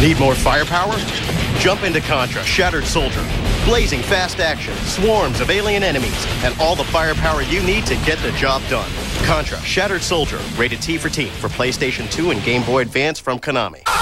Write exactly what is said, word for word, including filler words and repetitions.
Need more firepower? Jump into Contra: Shattered Soldier. Blazing fast action, swarms of alien enemies, and all the firepower you need to get the job done. Contra: Shattered Soldier, rated T for teen for PlayStation two and Game Boy Advance from Konami.